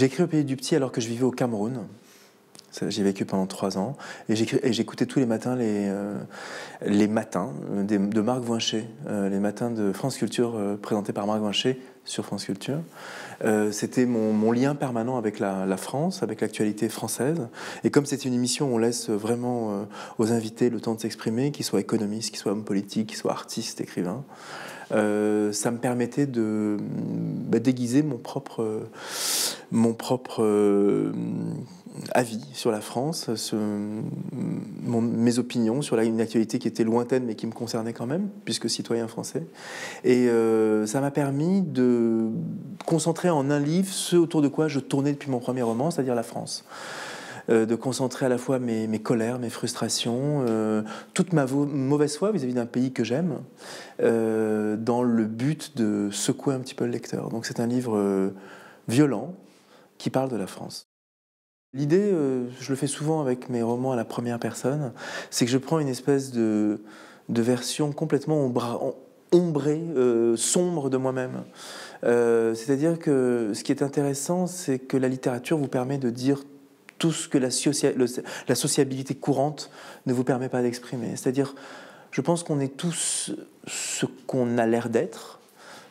J'ai écrit au Pays du Petit alors que je vivais au Cameroun. J'ai vécu pendant 3 ans. Et j'écoutais tous les matins les matins de Marc Vinché, les matins de France Culture présentés par Marc Vinché sur France Culture. C'était mon lien permanent avec la France, avec l'actualité française. Et comme c'est une émission où on laisse vraiment aux invités le temps de s'exprimer, qu'ils soient économistes, qu'ils soient hommes politiques, qu'ils soient artistes, écrivains, ça me permettait de déguiser mon propre avis sur la France, mes opinions sur une actualité qui était lointaine mais qui me concernait quand même, puisque citoyen français. Et ça m'a permis de concentrer en un livre ce autour de quoi je tournais depuis mon premier roman, c'est-à-dire la France. De concentrer à la fois mes colères, mes frustrations, toute ma mauvaise foi vis-à-vis d'un pays que j'aime, dans le but de secouer un petit peu le lecteur. Donc c'est un livre violent qui parle de la France. L'idée, je le fais souvent avec mes romans à la première personne, c'est que je prends une espèce de version complètement ombrée, sombre de moi-même. C'est-à-dire que ce qui est intéressant, c'est que la littérature vous permet de dire tout ce que la sociabilité courante ne vous permet pas d'exprimer. C'est-à-dire, je pense qu'on est tous ce qu'on a l'air d'être,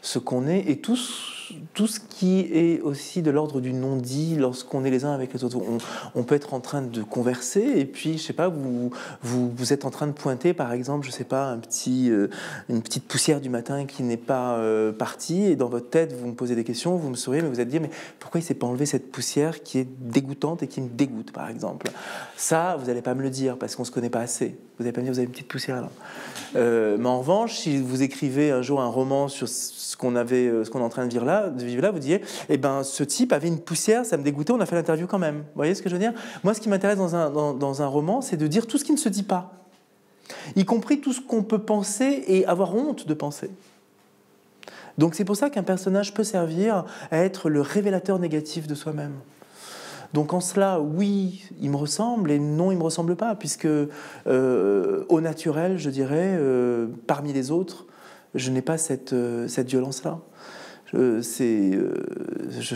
ce qu'on est, et tout ce qui est aussi de l'ordre du non-dit lorsqu'on est les uns avec les autres. On peut être en train de converser, et puis, je sais pas, vous êtes en train de pointer, par exemple, je sais pas, une petite poussière du matin qui n'est pas partie, et dans votre tête, vous me posez des questions, vous me souriez, mais vous êtes dit, mais pourquoi il s'est pas enlevé cette poussière qui est dégoûtante et qui me dégoûte, par exemple? Ça, vous n'allez pas me le dire, parce qu'on se connaît pas assez. Vous n'allez pas me dire, vous avez une petite poussière, là. Mais en revanche, si vous écrivez un jour un roman sur ce qu'on est en train de vivre là, vous disiez, eh ben, ce type avait une poussière, ça me dégoûtait, on a fait l'interview quand même. Vous voyez ce que je veux dire? Moi, ce qui m'intéresse dans un roman, c'est de dire tout ce qui ne se dit pas, y compris tout ce qu'on peut penser et avoir honte de penser. Donc c'est pour ça qu'un personnage peut servir à être le révélateur négatif de soi-même. Donc en cela, oui, il me ressemble, et non, il ne me ressemble pas, puisque au naturel, je dirais, parmi les autres, je n'ai pas cette violence-là. Je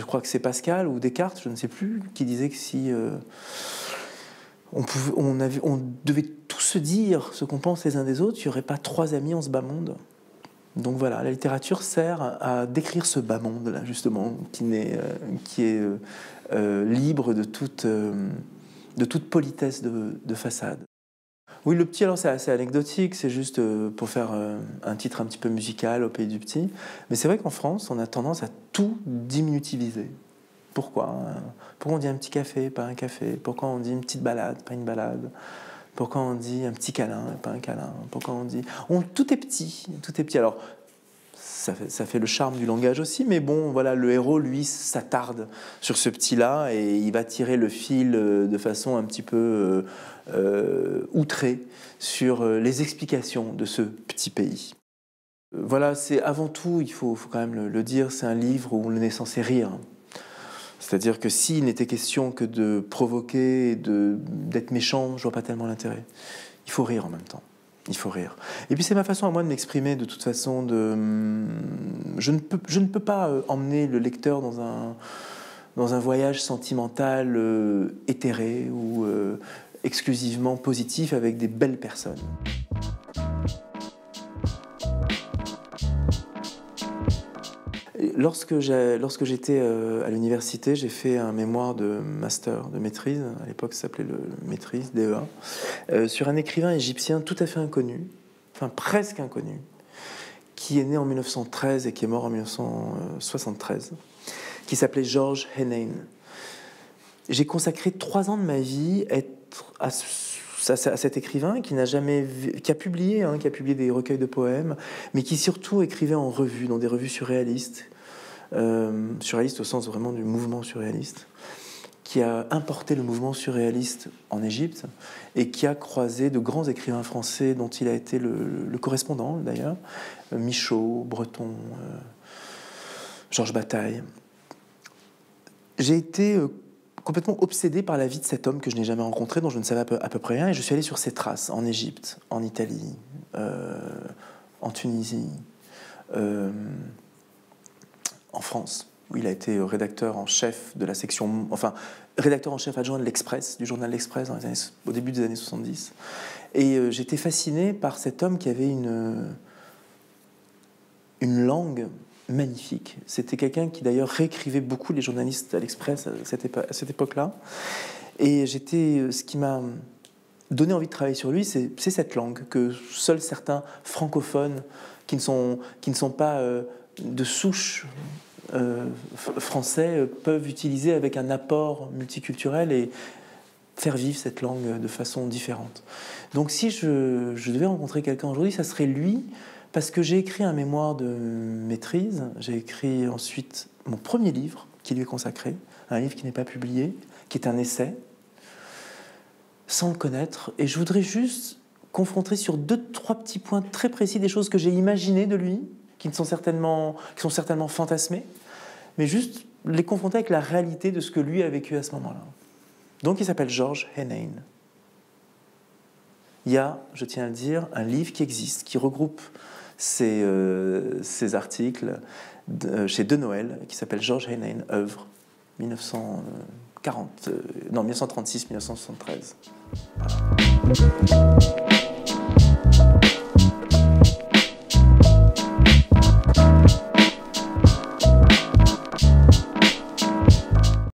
crois que c'est Pascal ou Descartes, je ne sais plus, qui disait que si on devait tout se dire, ce qu'on pense les uns des autres, il n'y aurait pas 3 amis en ce bas monde. Donc voilà, la littérature sert à décrire ce bas monde-là, justement, qui est libre de toute politesse de façade. Oui, le petit, alors c'est assez anecdotique, c'est juste pour faire un titre un petit peu musical au Pays du Petit. Mais c'est vrai qu'en France, on a tendance à tout diminutiviser. Pourquoi? Pourquoi on dit un petit café, pas un café? Pourquoi on dit une petite balade, pas une balade? Pourquoi on dit un petit câlin, pas un câlin? Pourquoi on dit... tout est petit, tout est petit. Alors, ça fait le charme du langage aussi, mais bon, voilà, le héros, lui, s'attarde sur ce petit-là et il va tirer le fil de façon un petit peu... outré sur les explications de ce petit pays. Voilà, c'est avant tout, il faut quand même le dire, c'est un livre où on est censé rire. C'est-à-dire que s'il n'était question que de provoquer, et d'être méchant, je vois pas tellement l'intérêt. Il faut rire en même temps. Il faut rire. Et puis c'est ma façon à moi de m'exprimer, de toute façon. Je ne peux pas emmener le lecteur dans un voyage sentimental éthéré ou... exclusivement positif avec des belles personnes. Lorsque j'étais à l'université, j'ai fait un mémoire de master, de maîtrise, à l'époque ça s'appelait le maîtrise, DEA, sur un écrivain égyptien tout à fait inconnu, enfin presque inconnu, qui est né en 1913 et qui est mort en 1973, qui s'appelait Georges Henein. J'ai consacré 3 ans de ma vie à cet écrivain qui a publié des recueils de poèmes, mais qui surtout écrivait en revue, dans des revues surréalistes, surréalistes au sens vraiment du mouvement surréaliste, qui a importé le mouvement surréaliste en Égypte et qui a croisé de grands écrivains français dont il a été le correspondant d'ailleurs, Michaux, Breton, Georges Bataille. J'ai été complètement obsédé par la vie de cet homme que je n'ai jamais rencontré, dont je ne savais à peu près rien, et je suis allé sur ses traces, en Égypte, en Italie, en Tunisie, en France. où il a été rédacteur en chef de la section, enfin rédacteur en chef adjoint de l'Express, du journal L'Express au début des années 70. Et j'étais fasciné par cet homme qui avait une langue magnifique. C'était quelqu'un qui d'ailleurs réécrivait beaucoup les journalistes à l'Express à cette époque-là. Et ce qui m'a donné envie de travailler sur lui, c'est cette langue que seuls certains francophones qui ne sont pas de souche français peuvent utiliser avec un apport multiculturel et faire vivre cette langue de façon différente. Donc si je devais rencontrer quelqu'un aujourd'hui, ça serait lui, parce que j'ai écrit un mémoire de maîtrise, j'ai écrit ensuite mon premier livre qui lui est consacré, un livre qui n'est pas publié, qui est un essai, sans le connaître, et je voudrais juste confronter sur 2-3 petits points très précis des choses que j'ai imaginées de lui, qui sont certainement fantasmées, mais juste les confronter avec la réalité de ce que lui a vécu à ce moment-là. Donc il s'appelle Georges Henein. Il y a, je tiens à le dire, un livre qui existe, qui regroupe ces articles chez De Noël, qui s'appelle Georges Henein, œuvre, 1936-1973. Voilà.